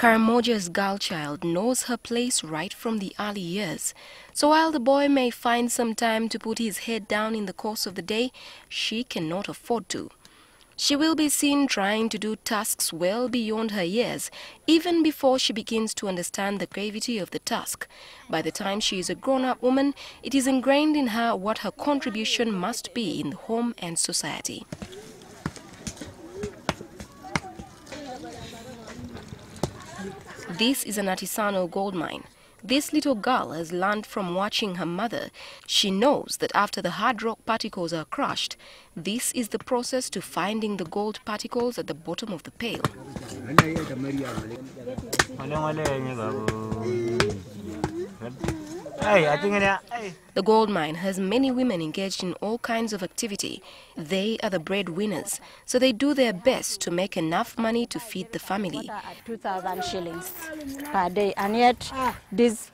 Karamoja's girl child knows her place right from the early years, so while the boy may find some time to put his head down in the course of the day, she cannot afford to. She will be seen trying to do tasks well beyond her years, even before she begins to understand the gravity of the task. By the time she is a grown-up woman, it is ingrained in her what her contribution must be in the home and society. This is an artisanal gold mine. This little girl has learned from watching her mother. She knows that after the hard rock particles are crushed, this is the process to finding the gold particles at the bottom of the pail. The gold mine has many women engaged in all kinds of activity. They are the breadwinners, so they do their best to make enough money to feed the family. 2,000 shillings per day, and yet this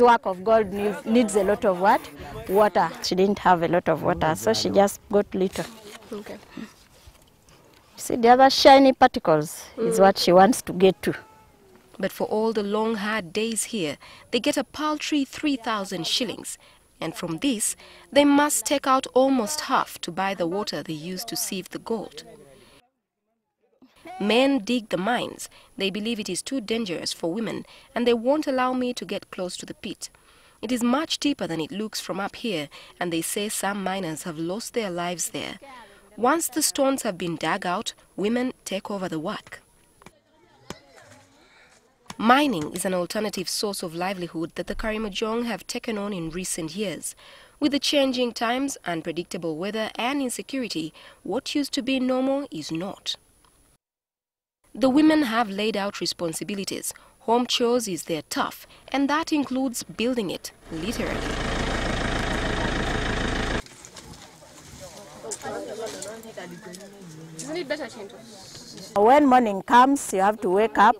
work of gold needs a lot of what? Water. She didn't have a lot of water, so she just got little. Okay. See, the other shiny particles is what she wants to get to. But for all the long, hard days here, they get a paltry 3,000 shillings. And from this, they must take out almost half to buy the water they use to sieve the gold. Men dig the mines. They believe it is too dangerous for women, and they won't allow me to get close to the pit. It is much deeper than it looks from up here, and they say some miners have lost their lives there. Once the stones have been dug out, women take over the work. Mining is an alternative source of livelihood that the Karimojong have taken on in recent years. With the changing times, unpredictable weather and insecurity, what used to be normal is not. The women have laid out responsibilities. Home chores is their turf, and that includes building it, literally. When morning comes, you have to wake up,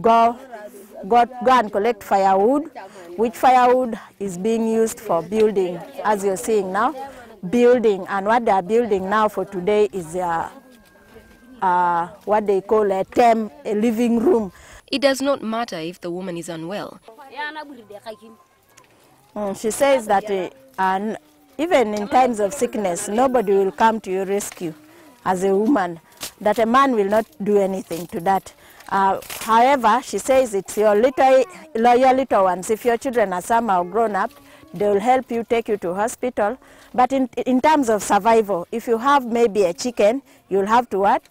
go and collect firewood, which firewood is being used for building, as you're seeing now, building. And what they are building now for today is what they call a living room. It does not matter if the woman is unwell. She says that even in times of sickness, nobody will come to your rescue as a woman, that a man will not do anything to that. However, she says it's your little ones. If your children are somehow grown up, they will help you, take you to hospital. But in terms of survival, if you have maybe a chicken, you'll have to what?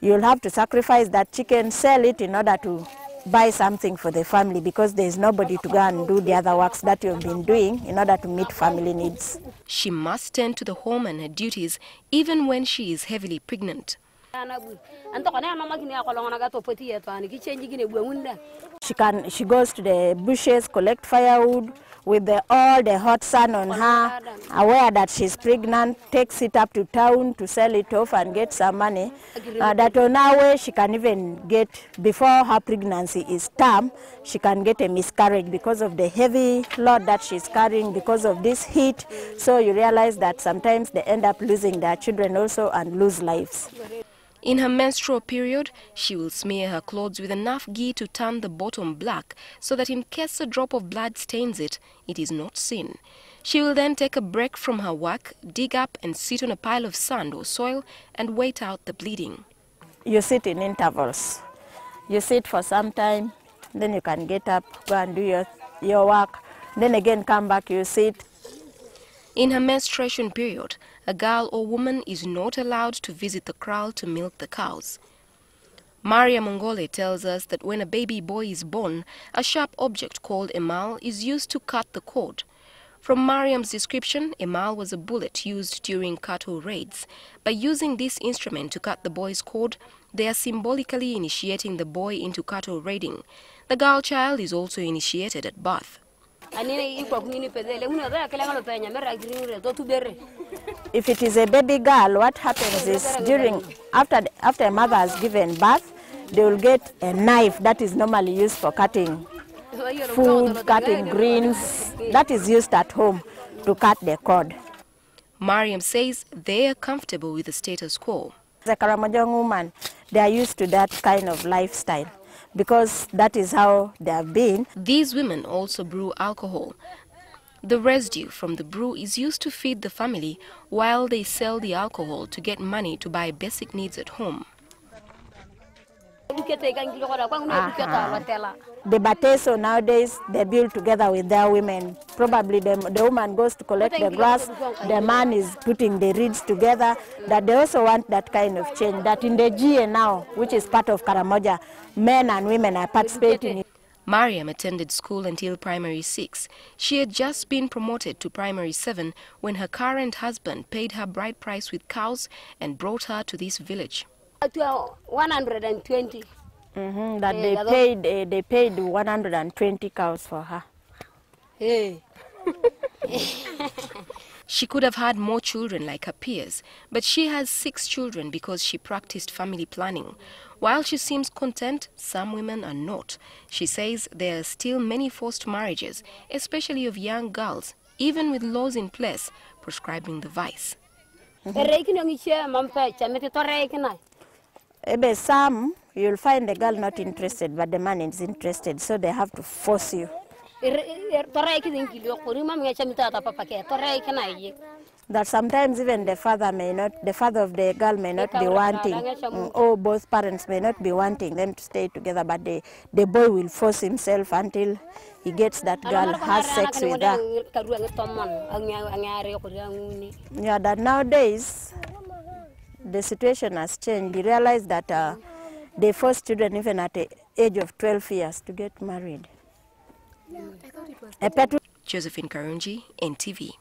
You'll have to sacrifice that chicken, sell it in order to buy something for the family, because there's nobody to go and do the other works that you've been doing in order to meet family needs. She must tend to the home and her duties even when she is heavily pregnant. She goes to the bushes, collect firewood with all the hot sun on her, aware that she's pregnant, takes it up to town to sell it off and get some money. That on her way she can even get, before her pregnancy is term, she can get a miscarriage because of the heavy load that she's carrying, because of this heat. So you realize that sometimes they end up losing their children also and lose lives. In her menstrual period, she will smear her clothes with enough ghee to turn the bottom black so that in case a drop of blood stains it, it is not seen. She will then take a break from her work, dig up and sit on a pile of sand or soil and wait out the bleeding. You sit in intervals. You sit for some time, then you can get up, go and do your work, then again come back, you sit. In her menstruation period, a girl or woman is not allowed to visit the kraal to milk the cows. Mariam Mongole tells us that when a baby boy is born, a sharp object called a mal is used to cut the cord. From Mariam's description, a mal was a bullet used during cattle raids. By using this instrument to cut the boy's cord, they are symbolically initiating the boy into cattle raiding. The girl child is also initiated at birth. If it is a baby girl, what happens is after a mother has given birth, they will get a knife that is normally used for cutting food, cutting greens, that is used at home to cut the cord. Mariam says they are comfortable with the status quo. The Karamojong woman, they are used to that kind of lifestyle. because that is how they have been. These women also brew alcohol. The residue from the brew is used to feed the family while they sell the alcohol to get money to buy basic needs at home. The Bateso nowadays, they build together with their women. Probably the woman goes to collect the grass, the man is putting the reeds together, that they also want that kind of change, that in the GA now, which is part of Karamoja, men and women are participating in. Mariam attended school until primary 6. She had just been promoted to primary 7 when her current husband paid her bride price with cows and brought her to this village. 120. That they paid 120 cows for her. Hey. She could have had more children like her peers, but she has 6 children because she practiced family planning. While she seems content, some women are not. She says there are still many forced marriages, especially of young girls, even with laws in place prescribing the vice. Some, you'll find the girl not interested, but the man is interested, so they have to force you. That sometimes even the father of the girl may not be wanting, or both parents may not be wanting them to stay together, but the boy will force himself until he gets that girl, has sex with her. Yeah, that nowadays the situation has changed. We realize that they force children even at the age of 12 years to get married. Josephine Karungi, NTV.